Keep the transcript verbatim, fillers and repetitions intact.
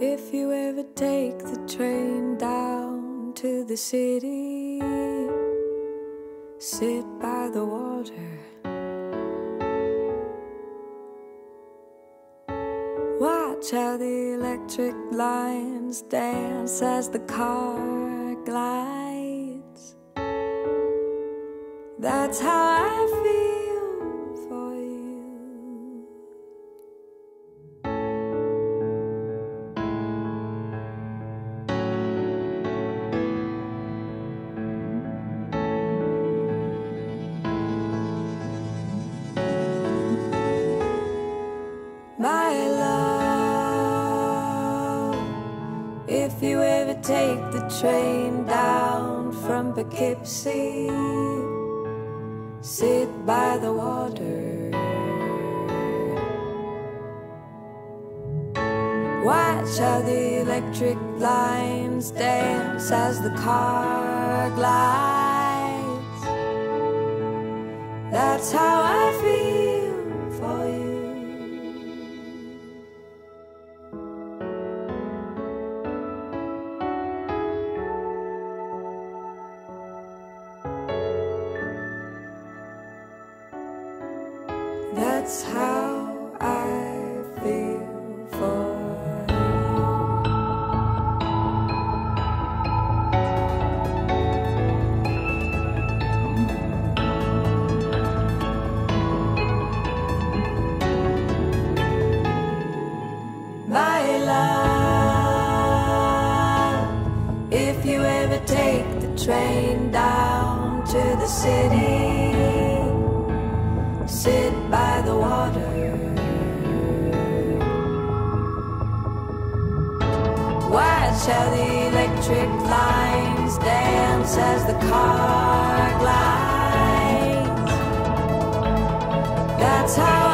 If you ever take the train down to the city, sit by the water. Watch how the electric lines dance as the car glides. That's how I feel. If you ever take the train down from Poughkeepsie, sit by the water. Watch how the electric lines dance as the car glides. That's how I feel for you. That's how I feel for you. My love, if you ever take the train down to the city, sit by the water. Watch how the electric lines dance as the car glides. That's how